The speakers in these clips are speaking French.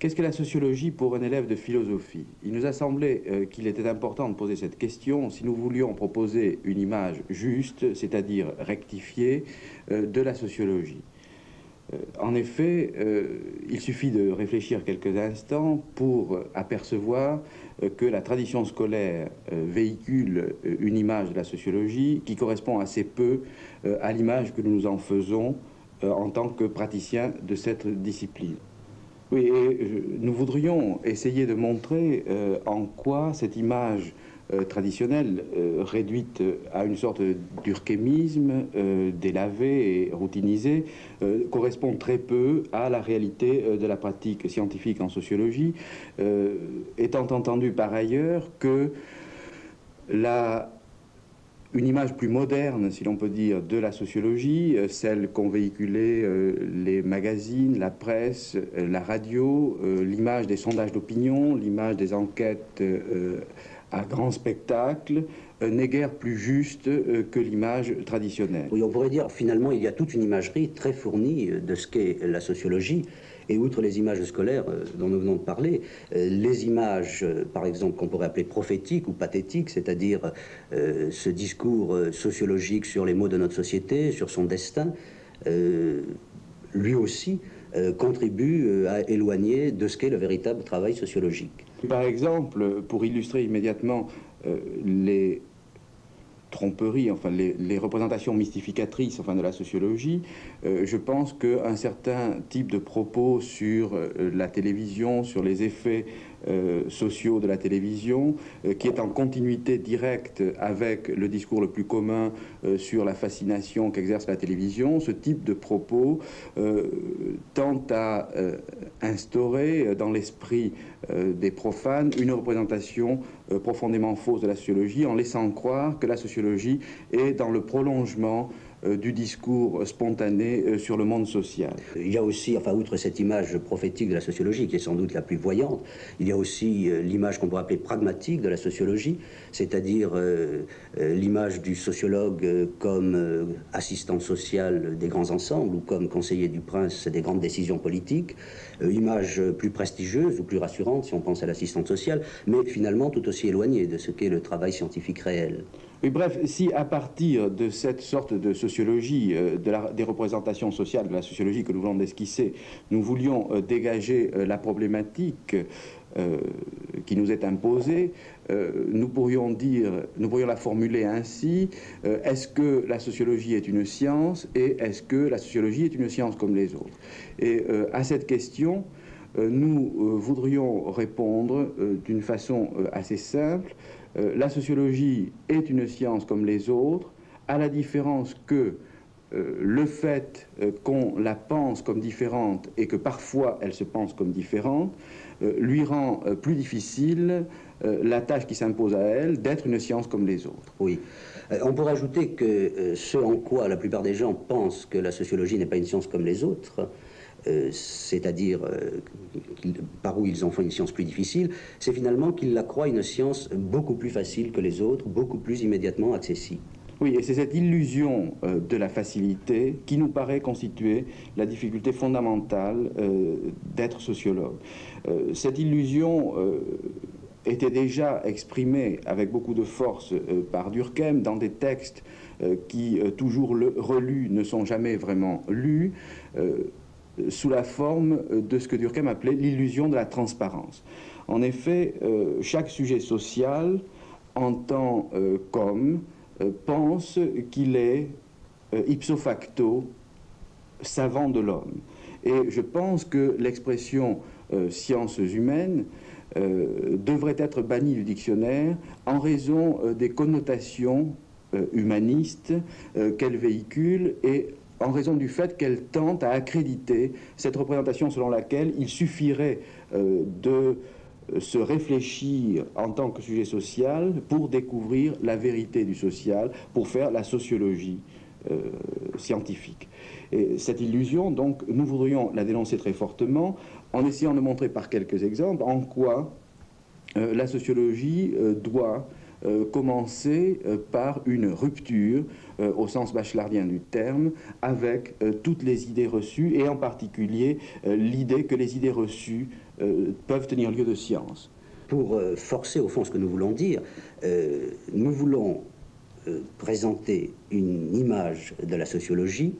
Qu'est-ce que la sociologie pour un élève de philosophie? Il nous a semblé qu'il était important de poser cette question si nous voulions proposer une image juste, c'est-à-dire rectifiée, de la sociologie. En effet, il suffit de réfléchir quelques instants pour apercevoir que la tradition scolaire véhicule une image de la sociologie qui correspond assez peu à l'image que nous en faisons en tant que praticiens de cette discipline. Oui, et nous voudrions essayer de montrer en quoi cette image traditionnelle, réduite à une sorte de durkhemisme, délavée et routinisée, correspond très peu à la réalité de la pratique scientifique en sociologie, étant entendu par ailleurs que une image plus moderne, si l'on peut dire, de la sociologie, celle qu'ont véhiculée les magazines, la presse, la radio, l'image des sondages d'opinion, l'image des enquêtes à grand spectacle, n'est guère plus juste que l'image traditionnelle. Oui, on pourrait dire, finalement, il y a toute une imagerie très fournie de ce qu'est la sociologie. Et outre les images scolaires dont nous venons de parler, les images, par exemple, qu'on pourrait appeler prophétiques ou pathétiques, c'est-à-dire ce discours sociologique sur les maux de notre société, sur son destin, lui aussi contribue à éloigner de ce qu'est le véritable travail sociologique. Par exemple, pour illustrer immédiatement les tromperies, enfin les représentations mystificatrices, enfin de la sociologie, je pense qu'un certain type de propos sur la télévision, sur les effets sociaux de la télévision, qui est en continuité directe avec le discours le plus commun sur la fascination qu'exerce la télévision, ce type de propos tend à instaurer dans l'esprit des profanes une représentation profondément fausse de la sociologie, en laissant croire que la sociologie est dans le prolongement du discours spontané sur le monde social. Il y a aussi, enfin, outre cette image prophétique de la sociologie, qui est sans doute la plus voyante, il y a aussi l'image qu'on pourrait appeler pragmatique de la sociologie, c'est-à-dire l'image du sociologue comme assistant social des grands ensembles ou comme conseiller du prince des grandes décisions politiques, image plus prestigieuse ou plus rassurante si on pense à l'assistante sociale, mais finalement tout aussi éloignée de ce qu'est le travail scientifique réel. Et bref, si à partir de cette sorte de sociologie, des représentations sociales de la sociologie que nous voulons esquisser, nous voulions dégager la problématique qui nous est imposée, nous pourrions la formuler ainsi, est-ce que la sociologie est une science et est-ce que la sociologie est une science comme les autres? Et à cette question, nous voudrions répondre d'une façon assez simple. La sociologie est une science comme les autres, à la différence que le fait qu'on la pense comme différente et que parfois elle se pense comme différente, lui rend plus difficile la tâche qui s'impose à elle d'être une science comme les autres. Oui. On pourrait ajouter que ce en quoi la plupart des gens pensent que la sociologie n'est pas une science comme les autres, c'est-à-dire par où ils en font une science plus difficile, c'est finalement qu'ils la croient une science beaucoup plus facile que les autres, beaucoup plus immédiatement accessible. Oui, et c'est cette illusion de la facilité qui nous paraît constituer la difficulté fondamentale d'être sociologue. Cette illusion était déjà exprimée avec beaucoup de force par Durkheim dans des textes qui, toujours relus, ne sont jamais vraiment lus, sous la forme de ce que Durkheim appelait l'illusion de la transparence. En effet, chaque sujet social entend comme, pense qu'il est ipso facto savant de l'homme. Et je pense que l'expression sciences humaines devrait être bannie du dictionnaire en raison des connotations humanistes qu'elle véhicule et en raison du fait qu'elle tente à accréditer cette représentation selon laquelle il suffirait de se réfléchir en tant que sujet social pour découvrir la vérité du social, pour faire la sociologie scientifique. Et cette illusion, donc, nous voudrions la dénoncer très fortement en essayant de montrer par quelques exemples en quoi la sociologie doit commencer par une rupture, au sens bachelardien du terme, avec toutes les idées reçues, et en particulier l'idée que les idées reçues peuvent tenir lieu de science. Pour forcer au fond ce que nous voulons dire, nous voulons présenter une image de la sociologie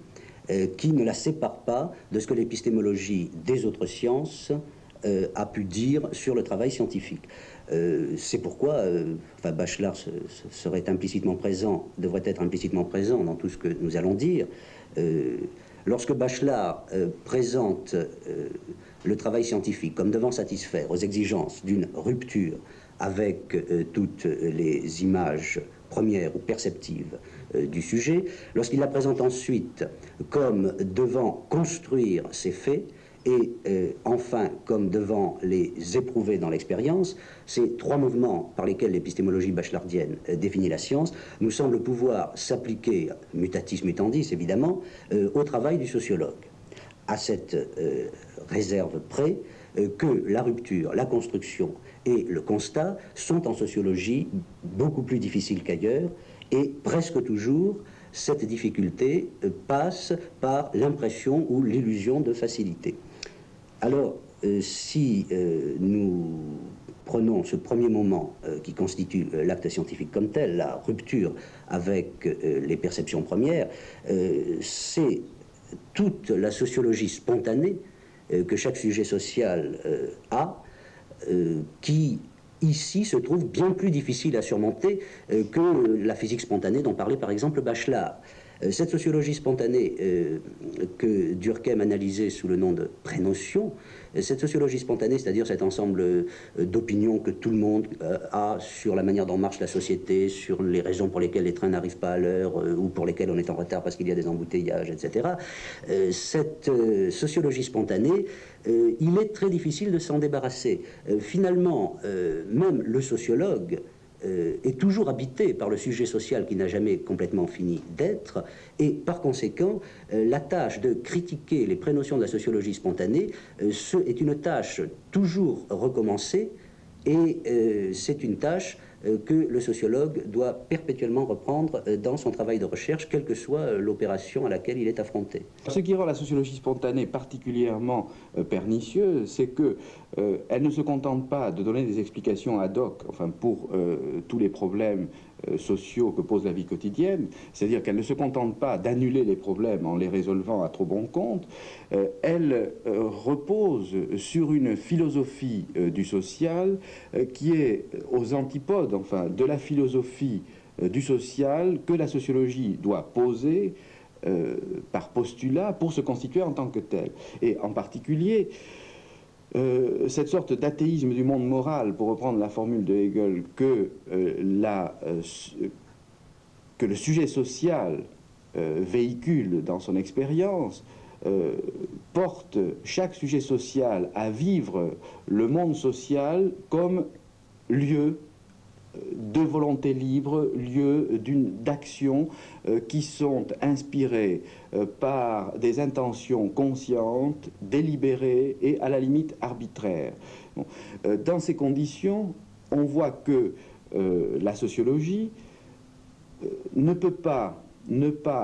qui ne la sépare pas de ce que l'épistémologie des autres sciences a pu dire sur le travail scientifique. C'est pourquoi Bachelard serait implicitement présent, devrait être implicitement présent dans tout ce que nous allons dire. Lorsque Bachelard présente le travail scientifique comme devant satisfaire aux exigences d'une rupture avec toutes les images premières ou perceptives du sujet, lorsqu'il la présente ensuite comme devant construire ses faits, et enfin, comme devant les éprouver dans l'expérience, ces trois mouvements par lesquels l'épistémologie bachelardienne définit la science nous semblent pouvoir s'appliquer, mutatis mutandis évidemment, au travail du sociologue. À cette réserve près que la rupture, la construction et le constat sont en sociologie beaucoup plus difficiles qu'ailleurs, et presque toujours, cette difficulté passe par l'impression ou l'illusion de facilité. Alors, si nous prenons ce premier moment qui constitue l'acte scientifique comme tel, la rupture avec les perceptions premières, c'est toute la sociologie spontanée que chaque sujet social a, qui ici se trouve bien plus difficile à surmonter que la physique spontanée dont parlait par exemple Bachelard. Cette sociologie spontanée que Durkheim analysait sous le nom de prénotion, cette sociologie spontanée, c'est-à-dire cet ensemble d'opinions que tout le monde a sur la manière dont marche la société, sur les raisons pour lesquelles les trains n'arrivent pas à l'heure ou pour lesquelles on est en retard parce qu'il y a des embouteillages, etc. Cette sociologie spontanée, il est très difficile de s'en débarrasser. Finalement, même le sociologue est toujours habité par le sujet social qui n'a jamais complètement fini d'être, et par conséquent, la tâche de critiquer les prénotions de la sociologie spontanée est une tâche toujours recommencée, et c'est une tâche que le sociologue doit perpétuellement reprendre dans son travail de recherche, quelle que soit l'opération à laquelle il est affronté. Ce qui rend la sociologie spontanée particulièrement pernicieuse, c'est que elle ne se contente pas de donner des explications ad hoc, enfin pour tous les problèmes sociaux que pose la vie quotidienne, c'est-à-dire qu'elle ne se contente pas d'annuler les problèmes en les résolvant à trop bon compte, elle repose sur une philosophie du social qui est aux antipodes, enfin, de la philosophie du social que la sociologie doit poser par postulat pour se constituer en tant que telle. Et en particulier, cette sorte d'athéisme du monde moral, pour reprendre la formule de Hegel, que le sujet social véhicule dans son expérience, porte chaque sujet social à vivre le monde social comme lieu de volonté libre, lieu d'actions qui sont inspirées par des intentions conscientes, délibérées et à la limite arbitraires. Bon. Dans ces conditions, on voit que la sociologie ne peut pas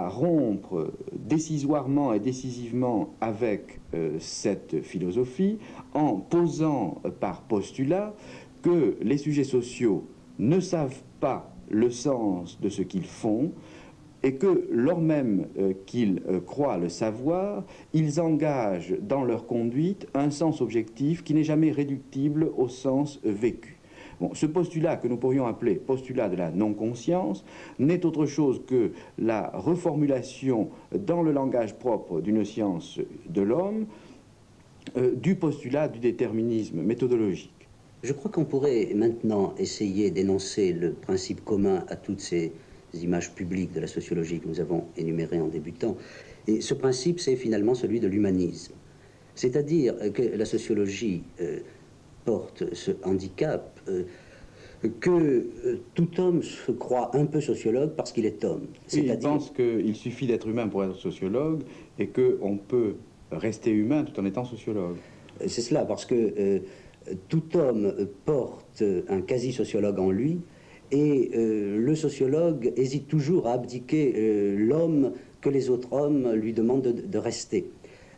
rompre décisoirement et décisivement avec cette philosophie en posant par postulat que les sujets sociaux ne savent pas le sens de ce qu'ils font et que, lors même qu'ils croient le savoir, ils engagent dans leur conduite un sens objectif qui n'est jamais réductible au sens vécu. Bon, ce postulat, que nous pourrions appeler postulat de la non-conscience, n'est autre chose que la reformulation dans le langage propre d'une science de l'homme du postulat du déterminisme méthodologique. Je crois qu'on pourrait maintenant essayer d'énoncer le principe commun à toutes ces des images publiques de la sociologie que nous avons énumérées en débutant. Et ce principe, c'est finalement celui de l'humanisme. C'est-à-dire que la sociologie porte ce handicap que tout homme se croit un peu sociologue parce qu'il est homme. Il pense qu'il suffit d'être humain pour être sociologue et qu'on peut rester humain tout en étant sociologue. C'est cela, parce que tout homme porte un quasi-sociologue en lui et le sociologue hésite toujours à abdiquer l'homme que les autres hommes lui demandent de rester.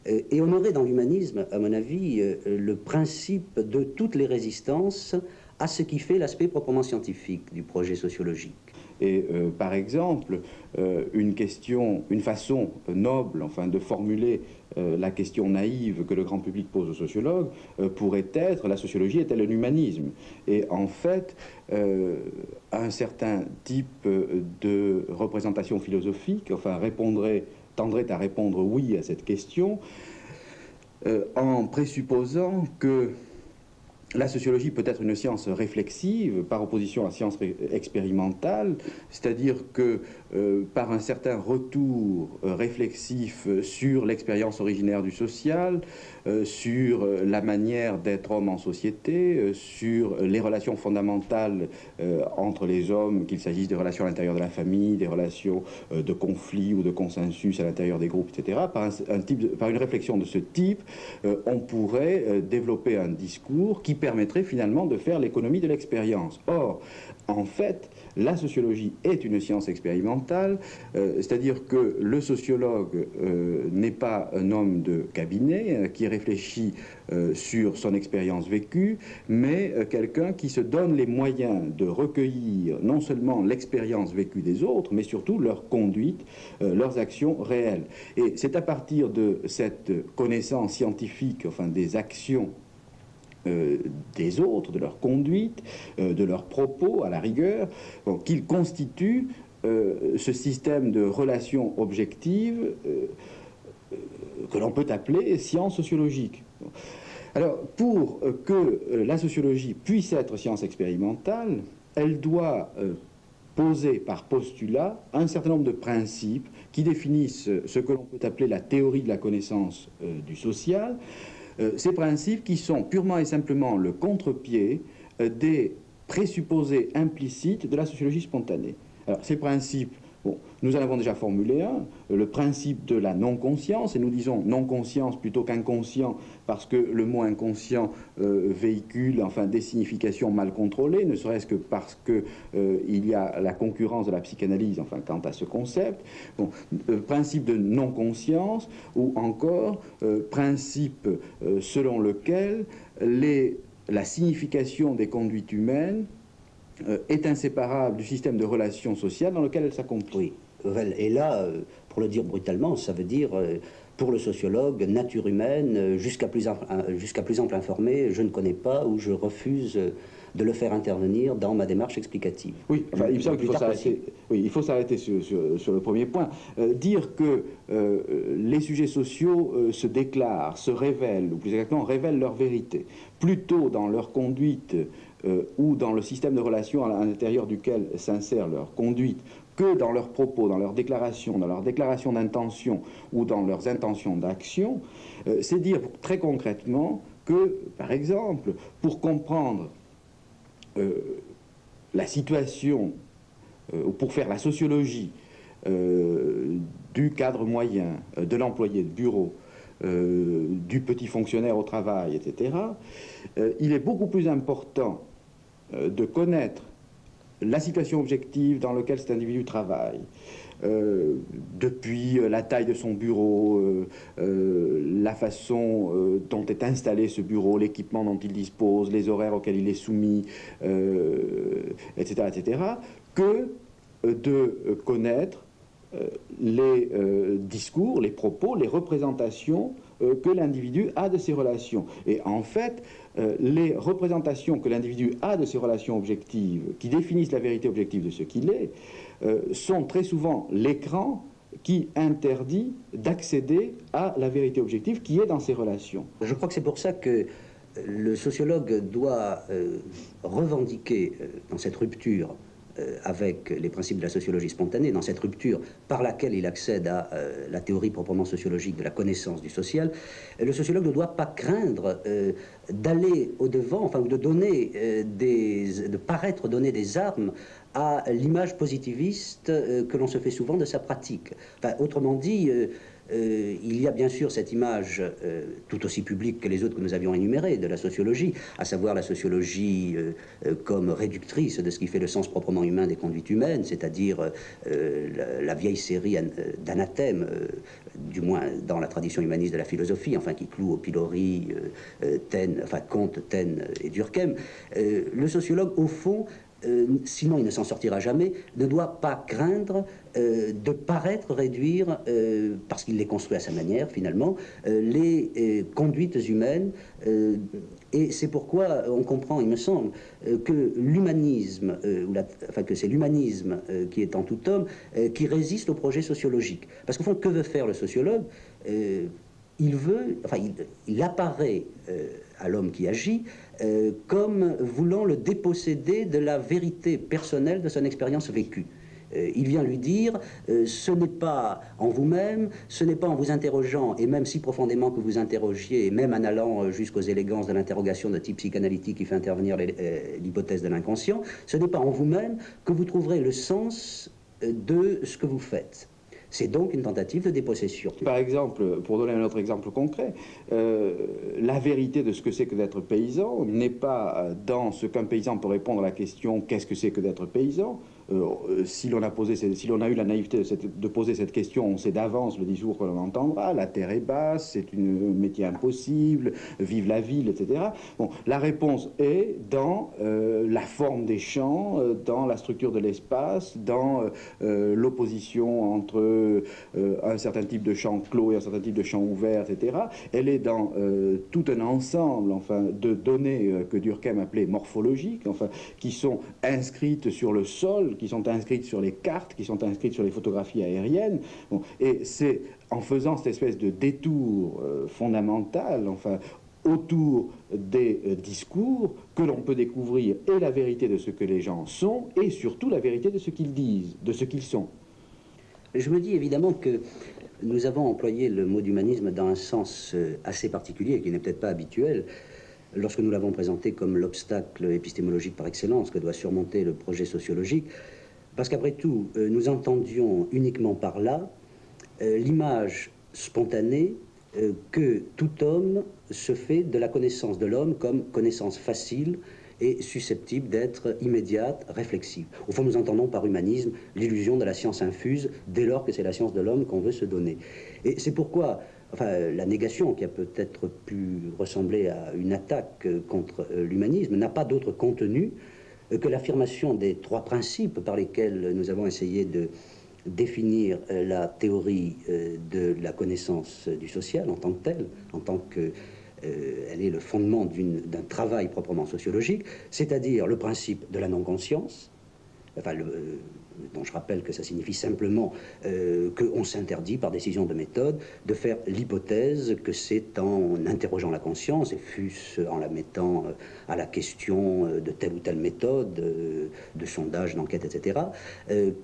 Et on aurait dans l'humanisme, à mon avis, le principe de toutes les résistances à ce qui fait l'aspect proprement scientifique du projet sociologique. Et par exemple, une façon noble, enfin, de formuler la question naïve que le grand public pose aux sociologues pourrait être: la sociologie est-elle un humanisme? Et en fait, un certain type de représentation philosophique, enfin, tendrait à répondre oui à cette question, en présupposant que la sociologie peut être une science réflexive par opposition à la science expérimentale, c'est-à-dire que par un certain retour réflexif sur l'expérience originaire du social, sur la manière d'être homme en société, sur les relations fondamentales entre les hommes, qu'il s'agisse des relations à l'intérieur de la famille, des relations de conflit ou de consensus à l'intérieur des groupes, etc., par une réflexion de ce type, on pourrait développer un discours qui permettrait finalement de faire l'économie de l'expérience. Or, en fait, la sociologie est une science expérimentale, c'est-à-dire que le sociologue n'est pas un homme de cabinet qui réfléchit sur son expérience vécue, mais quelqu'un qui se donne les moyens de recueillir non seulement l'expérience vécue des autres, mais surtout leur conduite, leurs actions réelles. Et c'est à partir de cette connaissance scientifique, enfin des actions des autres, de leur conduite, de leurs propos à la rigueur, bon, qu'ils constituent ce système de relations objectives que l'on peut appeler science sociologique. Alors, pour que la sociologie puisse être science expérimentale, elle doit poser par postulat un certain nombre de principes qui définissent ce que l'on peut appeler la théorie de la connaissance du social. Ces principes qui sont purement et simplement le contre-pied des présupposés implicites de la sociologie spontanée. Alors, ces principes, bon, nous en avons déjà formulé un, le principe de la non-conscience, et nous disons non-conscience plutôt qu'inconscient, parce que le mot inconscient véhicule, enfin, des significations mal contrôlées, ne serait-ce que parce qu'il y a la concurrence de la psychanalyse, enfin, quant à ce concept. Bon, principe de non-conscience, ou encore principe selon lequel la signification des conduites humaines est inséparable du système de relations sociales dans lequel elle s'accomplit. Oui. Et là, pour le dire brutalement, ça veut dire, pour le sociologue, nature humaine, jusqu'à plus ample informé, je ne connais pas ou je refuse de le faire intervenir dans ma démarche explicative. Oui, enfin, il me semble qu'il faut s'arrêter. Oui, il faut s'arrêter sur le premier point. Dire que les sujets sociaux se déclarent, se révèlent, ou plus exactement révèlent leur vérité, plutôt dans leur conduite ou dans le système de relations à l'intérieur duquel s'insère leur conduite, que dans leurs propos, dans leurs déclarations, dans leurs déclarations d'intention ou dans leurs intentions d'action, c'est dire très concrètement que, par exemple, pour comprendre la situation, ou pour faire la sociologie du cadre moyen, de l'employé de bureau, du petit fonctionnaire au travail, etc., il est beaucoup plus important de connaître la situation objective dans laquelle cet individu travaille, depuis la taille de son bureau, la façon dont est installé ce bureau, l'équipement dont il dispose, les horaires auxquels il est soumis, etc., etc., que de connaître les discours, les propos, les représentations que l'individu a de ses relations. Et en fait, les représentations que l'individu a de ses relations objectives, qui définissent la vérité objective de ce qu'il est, sont très souvent l'écran qui interdit d'accéder à la vérité objective qui est dans ses relations. Je crois que c'est pour ça que le sociologue doit revendiquer dans cette rupture avec les principes de la sociologie spontanée, dans cette rupture par laquelle il accède à la théorie proprement sociologique de la connaissance du social, le sociologue ne doit pas craindre d'aller au-devant, enfin de paraître donner des armes à l'image positiviste que l'on se fait souvent de sa pratique. Enfin, autrement dit, il y a bien sûr cette image tout aussi publique que les autres que nous avions énumérées de la sociologie, à savoir la sociologie comme réductrice de ce qui fait le sens proprement humain des conduites humaines, c'est-à-dire la vieille série d'anathèmes, du moins dans la tradition humaniste de la philosophie, enfin qui cloue au pilori Kant, Taine et Durkheim. Le sociologue, au fond, sinon il ne s'en sortira jamais, ne doit pas craindre de paraître réduire, parce qu'il les construit à sa manière finalement, les conduites humaines. Et c'est pourquoi on comprend, il me semble, que l'humanisme, que c'est l'humanisme qui est en tout homme, qui résiste au projet sociologique. Parce qu'au fond, que veut faire le sociologue? Il apparaît à l'homme qui agit comme voulant le déposséder de la vérité personnelle de son expérience vécue. Il vient lui dire, ce n'est pas en vous-même, ce n'est pas en vous interrogeant, et même si profondément que vous interrogiez, et même en allant jusqu'aux élégances de l'interrogation de type psychanalytique qui fait intervenir l'hypothèse de l'inconscient, ce n'est pas en vous-même que vous trouverez le sens de ce que vous faites. C'est donc une tentative de dépossession. Par exemple, pour donner un autre exemple concret, la vérité de ce que c'est que d'être paysan n'est pas dans ce qu'un paysan peut répondre à la question « qu'est-ce que c'est que d'être paysan ?» si l'on a eu la naïveté de poser cette question, on sait d'avance le discours que l'on entendra, la terre est basse, c'est un métier impossible, vive la ville, etc. Bon, la réponse est dans la forme des champs, dans la structure de l'espace, dans l'opposition entre un certain type de champ clos et un certain type de champ ouvert, etc. Elle est dans tout un ensemble de données que Durkheim appelait morphologiques, qui sont inscrites sur le sol, qui sont inscrites sur les cartes, qui sont inscrites sur les photographies aériennes. Bon, et c'est en faisant cette espèce de détour fondamental, autour des discours, que l'on peut découvrir et la vérité de ce que les gens sont, et surtout la vérité de ce qu'ils disent, de ce qu'ils sont. Je me dis évidemment que nous avons employé le mot d'humanisme dans un sens assez particulier, qui n'est peut-être pas habituel, lorsque nous l'avons présenté comme l'obstacle épistémologique par excellence que doit surmonter le projet sociologique, parce qu'après tout, nous entendions uniquement par là l'image spontanée que tout homme se fait de la connaissance de l'homme comme connaissance facile et susceptible d'être immédiate, réflexive. Au fond, nous entendons par humanisme l'illusion de la science infuse dès lors que c'est la science de l'homme qu'on veut se donner. Et c'est pourquoi... la négation, qui a peut-être pu ressembler à une attaque contre l'humanisme, n'a pas d'autre contenu que l'affirmation des trois principes par lesquels nous avons essayé de définir la théorie de la connaissance du social en tant que telle, en tant que elle est le fondement d'un travail proprement sociologique, c'est-à-dire le principe de la non-conscience, dont je rappelle que ça signifie simplement qu'on s'interdit par décision de méthode de faire l'hypothèse que c'est en interrogeant la conscience et fût-ce en la mettant à la question de telle ou telle méthode, de sondage, d'enquête, etc.,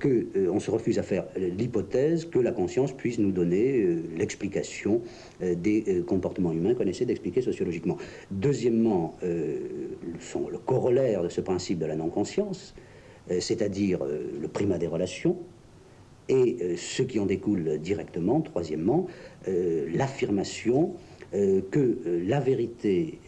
qu'on se refuse à faire l'hypothèse que la conscience puisse nous donner l'explication des comportements humains qu'on essaie d'expliquer sociologiquement. Deuxièmement, le corollaire de ce principe de la non-conscience, c'est-à-dire le primat des relations, et ce qui en découle directement, troisièmement, l'affirmation que la vérité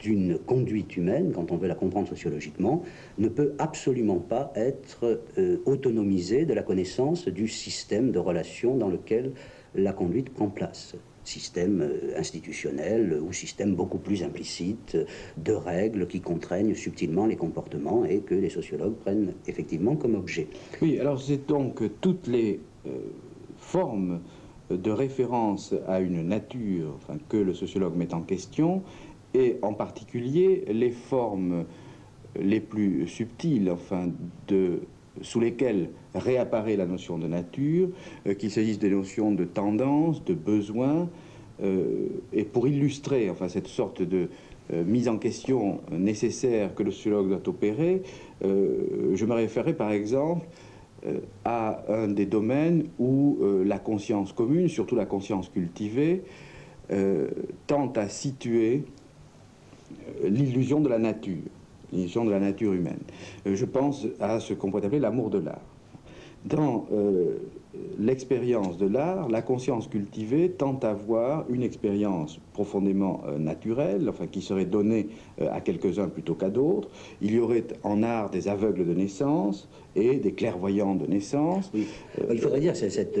d'une conduite humaine, quand on veut la comprendre sociologiquement, ne peut absolument pas être autonomisée de la connaissance du système de relations dans lequel la conduite prend place. Système institutionnel ou système beaucoup plus implicite de règles qui contraignent subtilement les comportements et que les sociologues prennent effectivement comme objet. Oui, alors c'est donc toutes les formes de référence à une nature que le sociologue met en question, et en particulier les formes les plus subtiles, sous lesquelles réapparaît la notion de nature, qu'il s'agisse des notions de tendance, de besoin, et pour illustrer cette sorte de mise en question nécessaire que le sociologue doit opérer, je me référerais par exemple à un des domaines où la conscience commune, surtout la conscience cultivée, tente à situer l'illusion de la nature, l'illusion de la nature humaine. Je pense à ce qu'on pourrait appeler l'amour de l'art. Dans l'expérience de l'art, la conscience cultivée tente à voir une expérience profondément naturelle, enfin qui serait donnée à quelques-uns plutôt qu'à d'autres. Il y aurait en art des aveugles de naissance et des clairvoyants de naissance. Oui. Il faudrait dire que cette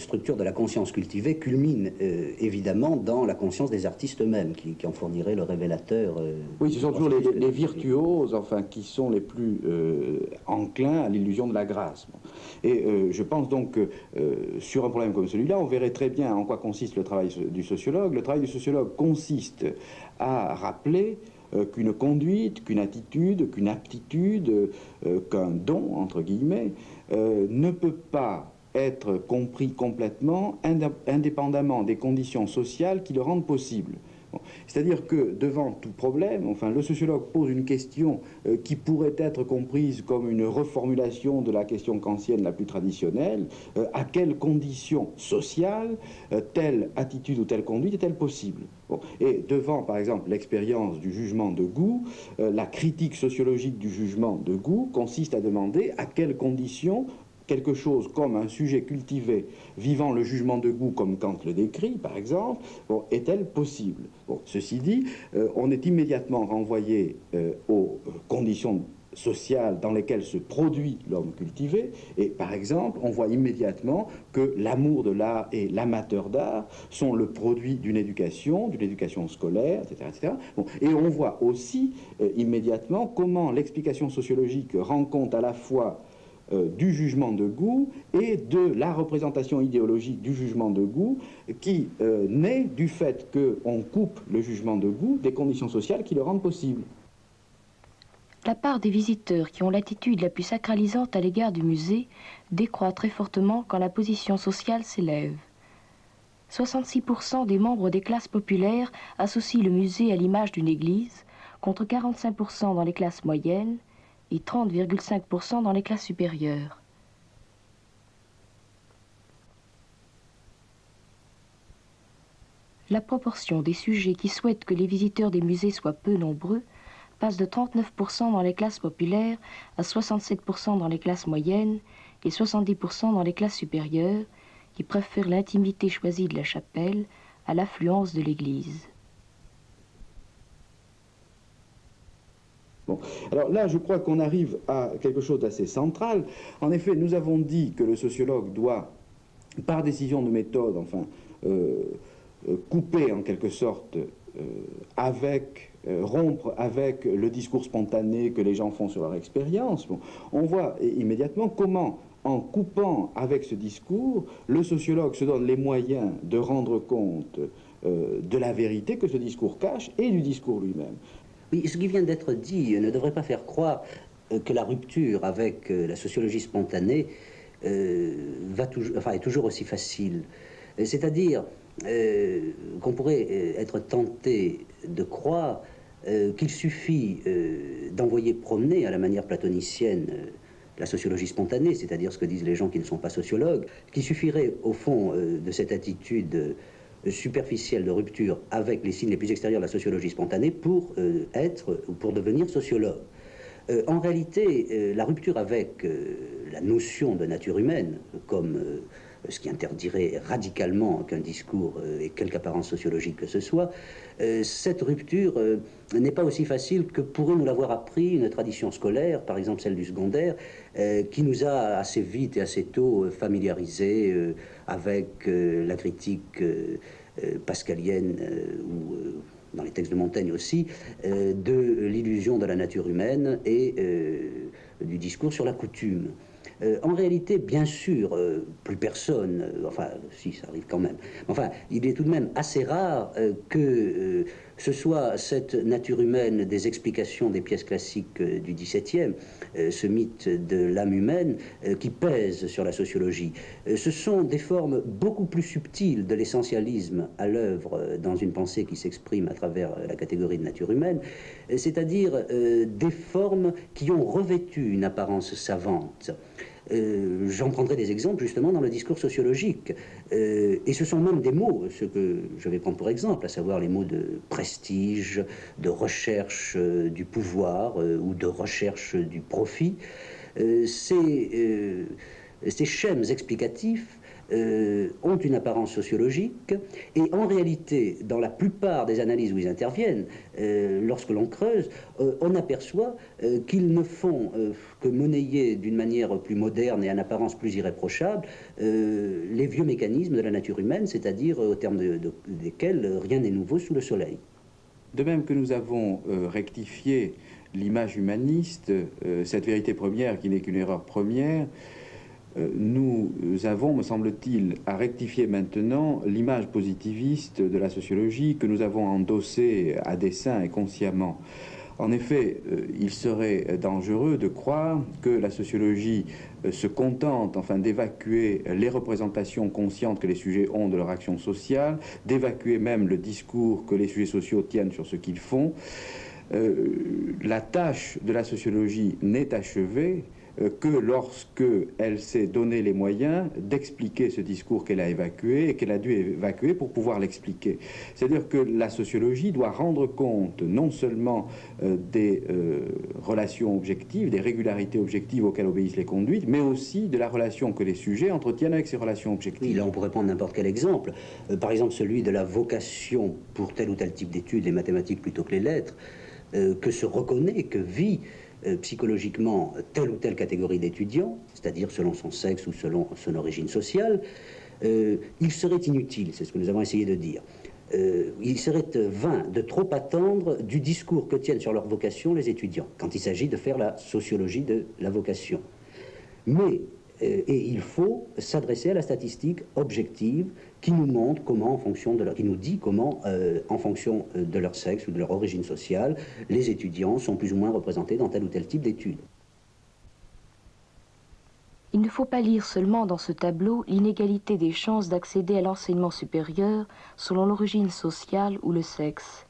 structure de la conscience cultivée culmine évidemment dans la conscience des artistes eux-mêmes, qui en fourniraient le révélateur. Oui, ce sont toujours les virtuoses, enfin, qui sont les plus enclins à l'illusion de la grâce. Et je pense donc que sur un problème comme celui-là, on verrait très bien en quoi consiste le travail du sociologue. Le travail du sociologue consiste à rappeler qu'une conduite, qu'une attitude, qu'une aptitude, qu'un don, entre guillemets, ne peut pas être compris complètement indépendamment des conditions sociales qui le rendent possible. C'est-à-dire que devant tout problème, enfin, le sociologue pose une question qui pourrait être comprise comme une reformulation de la question kantienne la plus traditionnelle. À quelles conditions sociales telle attitude ou telle conduite est-elle possible? Bon. Et devant, par exemple, l'expérience du jugement de goût, la critique sociologique du jugement de goût consiste à demander à quelles conditions quelque chose comme un sujet cultivé vivant le jugement de goût comme Kant le décrit, par exemple, bon, est-elle possible? Bon, ceci dit, on est immédiatement renvoyé aux conditions sociales dans lesquelles se produit l'homme cultivé, et par exemple, on voit immédiatement que l'amour de l'art et l'amateur d'art sont le produit d'une éducation scolaire, etc. etc. Bon, et on voit aussi immédiatement comment l'explication sociologique rend compte à la fois du jugement de goût et de la représentation idéologique du jugement de goût qui naît du fait qu'on coupe le jugement de goût des conditions sociales qui le rendent possible. La part des visiteurs qui ont l'attitude la plus sacralisante à l'égard du musée décroît très fortement quand la position sociale s'élève. 66% des membres des classes populaires associent le musée à l'image d'une église, contre 45% dans les classes moyennes et 30,5% dans les classes supérieures. La proportion des sujets qui souhaitent que les visiteurs des musées soient peu nombreux passe de 39% dans les classes populaires à 67% dans les classes moyennes et 70% dans les classes supérieures, qui préfèrent l'intimité choisie de la chapelle à l'affluence de l'église. Bon. Alors là, je crois qu'on arrive à quelque chose d'assez central. En effet, nous avons dit que le sociologue doit, par décision de méthode, enfin, couper en quelque sorte avec, rompre avec le discours spontané que les gens font sur leur expérience. Bon. On voit immédiatement comment, en coupant avec ce discours, le sociologue se donne les moyens de rendre compte de la vérité que ce discours cache et du discours lui-même. Oui, ce qui vient d'être dit ne devrait pas faire croire que la rupture avec la sociologie spontanée est toujours aussi facile. C'est-à-dire qu'on pourrait être tenté de croire qu'il suffit d'envoyer promener à la manière platonicienne la sociologie spontanée, c'est-à-dire ce que disent les gens qui ne sont pas sociologues, qu'il suffirait au fond de cette attitude superficielle de rupture avec les signes les plus extérieurs de la sociologie spontanée pour devenir sociologue. En réalité, la rupture avec la notion de nature humaine, comme ce qui interdirait radicalement qu'un discours ait quelque apparence sociologique que ce soit, cette rupture n'est pas aussi facile que pourrait nous l'avoir appris une tradition scolaire, par exemple celle du secondaire, qui nous a assez vite et assez tôt familiarisés avec la critique pascalienne ou dans les textes de Montaigne aussi, de l'illusion de la nature humaine et du discours sur la coutume. En réalité, bien sûr, plus personne, enfin, si, ça arrive quand même, enfin, il est tout de même assez rare que que ce soit cette nature humaine des explications des pièces classiques du XVIIe, ce mythe de l'âme humaine qui pèse sur la sociologie, ce sont des formes beaucoup plus subtiles de l'essentialisme à l'œuvre dans une pensée qui s'exprime à travers la catégorie de nature humaine, c'est-à-dire des formes qui ont revêtu une apparence savante. J'en prendrai des exemples justement dans le discours sociologique, et ce sont même des mots, ce que je vais prendre pour exemple, à savoir les mots de prestige, de recherche du pouvoir ou de recherche du profit. Ces schèmes explicatifs ont une apparence sociologique, et en réalité, dans la plupart des analyses où ils interviennent, lorsque l'on creuse, on aperçoit qu'ils ne font que monnayer d'une manière plus moderne et en apparence plus irréprochable les vieux mécanismes de la nature humaine, c'est-à-dire au terme desquels rien n'est nouveau sous le soleil. De même que nous avons rectifié l'image humaniste, cette vérité première qui n'est qu'une erreur première, nous avons, me semble-t-il, à rectifier maintenant l'image positiviste de la sociologie que nous avons endossée à dessein et consciemment. En effet, il serait dangereux de croire que la sociologie se contente, enfin, d'évacuer les représentations conscientes que les sujets ont de leur action sociale, d'évacuer même le discours que les sujets sociaux tiennent sur ce qu'ils font. La tâche de la sociologie n'est achevée que lorsque elle s'est donné les moyens d'expliquer ce discours qu'elle a évacué et qu'elle a dû évacuer pour pouvoir l'expliquer. C'est-à-dire que la sociologie doit rendre compte non seulement des relations objectives, des régularités objectives auxquelles obéissent les conduites, mais aussi de la relation que les sujets entretiennent avec ces relations objectives. Oui, là on pourrait prendre n'importe quel exemple, par exemple celui de la vocation pour tel ou tel type d'études, les mathématiques plutôt que les lettres, que se reconnaît, que vit psychologiquement telle ou telle catégorie d'étudiants, c'est-à-dire selon son sexe ou selon son origine sociale, il serait inutile, c'est ce que nous avons essayé de dire, il serait vain de trop attendre du discours que tiennent sur leur vocation les étudiants, quand il s'agit de faire la sociologie de la vocation. Mais, et il faut s'adresser à la statistique objective qui nous montre comment, en fonction de leur, qui nous dit comment, en fonction de leur sexe ou de leur origine sociale, les étudiants sont plus ou moins représentés dans tel ou tel type d'études. Il ne faut pas lire seulement dans ce tableau l'inégalité des chances d'accéder à l'enseignement supérieur selon l'origine sociale ou le sexe.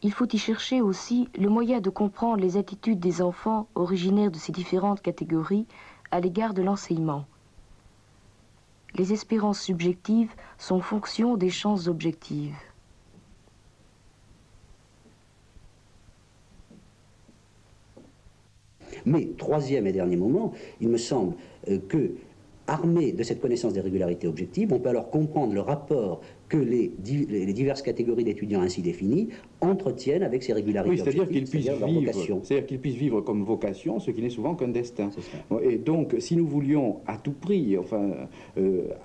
Il faut y chercher aussi le moyen de comprendre les attitudes des enfants originaires de ces différentes catégories à l'égard de l'enseignement. Les espérances subjectives sont fonction des chances objectives. Mais, troisième et dernier moment, il me semble que, armé de cette connaissance des régularités objectives, on peut alors comprendre le rapport que les diverses catégories d'étudiants ainsi définies entretiennent avec ces régularités. Oui, c'est-à-dire qu'ils puissent vivre comme vocation ce qui n'est souvent qu'un destin. Et donc, si nous voulions à tout prix, enfin,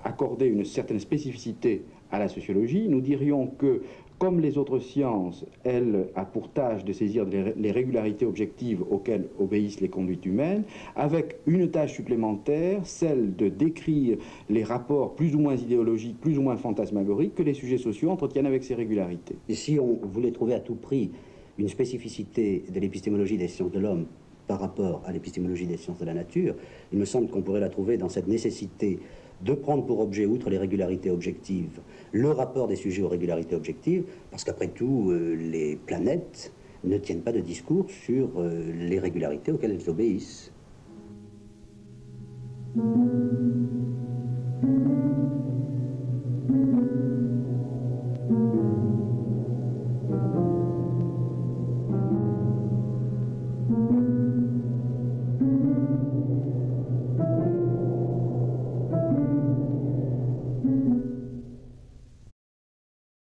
accorder une certaine spécificité à la sociologie, nous dirions que, comme les autres sciences, elle a pour tâche de saisir les régularités objectives auxquelles obéissent les conduites humaines, avec une tâche supplémentaire, celle de décrire les rapports plus ou moins idéologiques, plus ou moins fantasmagoriques que les sujets sociaux entretiennent avec ces régularités. Et si on voulait trouver à tout prix une spécificité de l'épistémologie des sciences de l'homme par rapport à l'épistémologie des sciences de la nature, il me semble qu'on pourrait la trouver dans cette nécessité de prendre pour objet, outre les régularités objectives, le rapport des sujets aux régularités objectives, parce qu'après tout, les planètes ne tiennent pas de discours sur les régularités auxquelles elles obéissent.